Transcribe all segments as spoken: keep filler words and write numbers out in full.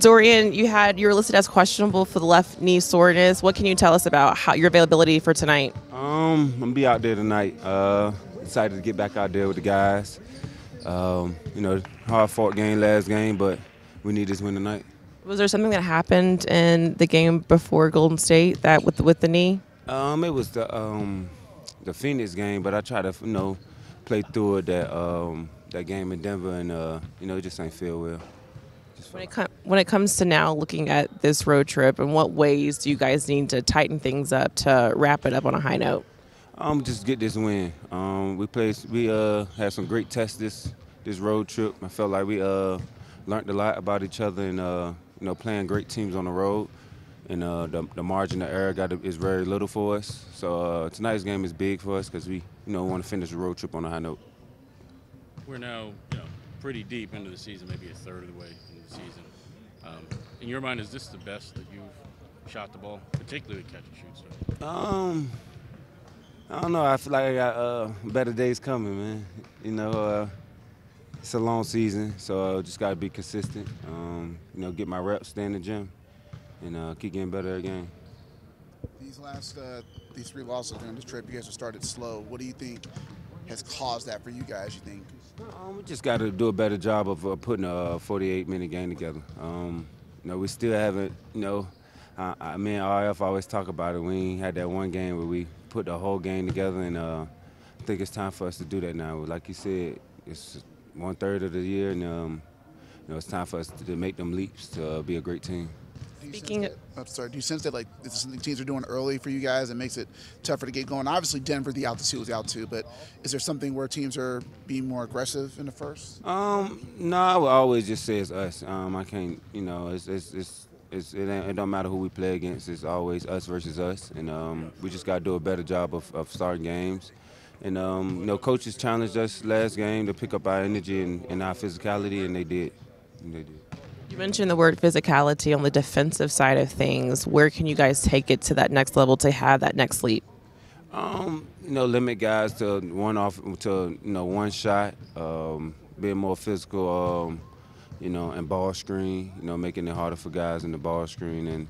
Dorian, you had you were listed as questionable for the left knee soreness. What can you tell us about how your availability for tonight? Um, I'm gonna be out there tonight. Uh, excited to get back out there with the guys. Um, you know, hard fought game last game, but we need this win tonight. Was there something that happened in the game before Golden State that with with the knee? Um, it was the um the Phoenix game, but I tried to you know play through it that um that game in Denver, and uh you know it just ain't feel well. When it, com when it comes to now looking at this road trip, in what ways do you guys need to tighten things up to wrap it up on a high note? Um, just get this win. Um, we played, we uh, had some great tests this this road trip. I felt like we uh, learned a lot about each other, and uh, you know, playing great teams on the road. And uh, the, the margin of error got to, is very little for us. So uh, tonight's game is big for us because we, you know, want to finish the road trip on a high note. We're now, you know, pretty deep into the season, maybe a third of the way into the season. Um, in your mind, is this the best that you've shot the ball, particularly with catch and shoot stuff? Um, I don't know. I feel like I got uh, better days coming, man. You know, uh, it's a long season, so I just got to be consistent. Um, you know, get my reps, stay in the gym, and uh, keep getting better every game. These last uh, these three losses during this trip, you guys have started slow. What do you think has caused that for you guys, you think? Um, we just got to do a better job of uh, putting a forty-eight minute game together. Um, you know, we still haven't, you know, I, I mean, R F always talk about it. We ain't had that one game where we put the whole game together, and uh, I think it's time for us to do that now. Like you said, it's one third of the year, and um, you know, it's time for us to, to make them leaps to uh, be a great team. Speaking of, I'm sorry, do you sense that like it's something teams are doing early for you guys that makes it tougher to get going? Obviously, Denver, the altitude was out too, but is there something where teams are being more aggressive in the first? Um, no, I would always just say it's us. Um, I can't, you know, it's it's it's, it's it, ain't, it don't matter who we play against. It's always us versus us, and um, we just gotta do a better job of, of starting games. And um, you know, coaches challenged us last game to pick up our energy and, and our physicality, and they did. And they did. You mentioned the word physicality on the defensive side of things. Where can you guys take it to that next level to have that next leap? Um, you know, limit guys to one off to you know one shot, um, being more physical, um, you know, and ball screen. You know, making it harder for guys in the ball screen, and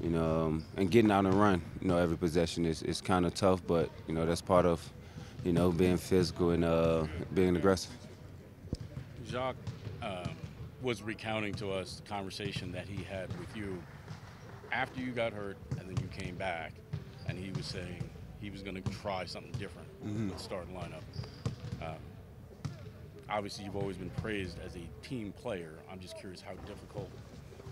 you know, um, and getting out and run. You know, every possession is is kind of tough, but you know that's part of you know being physical and uh, being aggressive. Jacques. Uh was recounting to us the conversation that he had with you after you got hurt and then you came back, and he was saying he was going to try something different mm-hmm. with the starting lineup. Um, obviously, you've always been praised as a team player. I'm just curious how difficult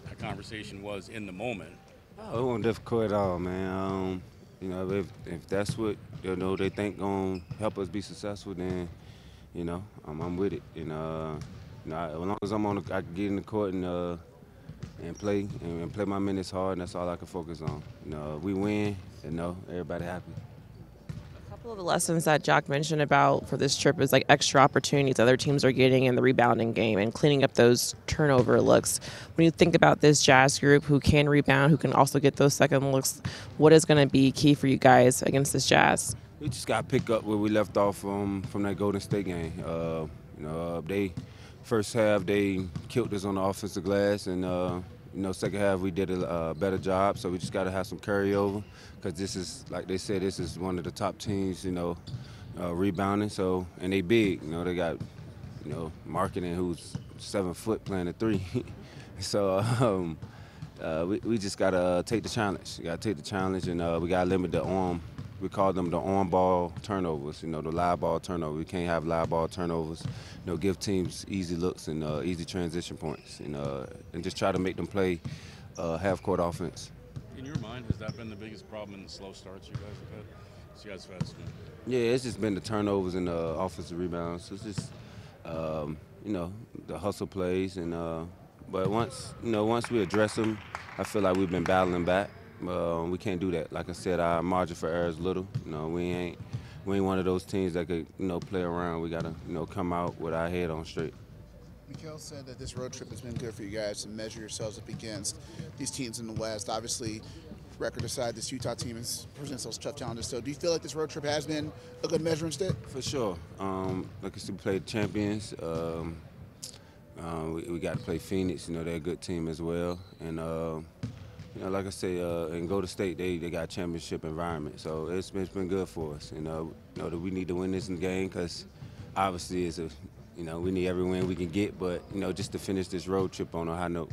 that conversation was in the moment. Oh, it wasn't difficult at all, man. Um, you know, if, if that's what you know they think gonna help us be successful, then you know I'm, I'm with it. And uh, No, as long as I'm on, the, I can get in the court and uh, and play and, and play my minutes hard, and that's all I can focus on. You know, we win, and you know, everybody happy. A couple of the lessons that Jacques mentioned about for this trip is like extra opportunities other teams are getting in the rebounding game and cleaning up those turnover looks. When you think about this Jazz group, who can rebound, who can also get those second looks, what is going to be key for you guys against this Jazz? We just got to pick up where we left off from from that Golden State game. Uh, you know, they. First half, they killed us on the offensive glass, and uh, you know, second half we did a uh, better job. So we just got to have some carryover, because this is, like they said, this is one of the top teams, you know, uh, rebounding. So and they big, you know, they got, you know, marketing who's seven foot playing a three. so um, uh, we we just gotta take the challenge. We gotta take the challenge, and uh, we gotta limit the arm. We call them the on-ball turnovers, you know, the live ball turnover. We can't have live ball turnovers. You know, give teams easy looks and uh, easy transition points, and, uh, and just try to make them play uh, half-court offense. In your mind, has that been the biggest problem in the slow starts you guys have had? So you guys have had some... Yeah, it's just been the turnovers and the offensive rebounds. It's just, um, you know, the hustle plays. And uh, but once, you know, once we address them, I feel like we've been battling back. Uh, we can't do that. Like I said, our margin for error is little. You know, we ain't we ain't one of those teams that could you know play around. We gotta you know come out with our head on straight. Mikael said that this road trip has been good for you guys to measure yourselves up against these teams in the West. Obviously, record aside, this Utah team is, presents those tough challenges. So, do you feel like this road trip has been a good measuring stick? For sure. Um, like I said, we played champions. Um, Uh, we, we got to play Phoenix. You know, they're a good team as well. And, uh, you know, like I say, uh, in Golden State, they, they got a championship environment. So it's been, it's been good for us. And, uh, you know, we need to win this game because obviously it's a, you know, we need every win we can get. But, you know, just to finish this road trip on a high note.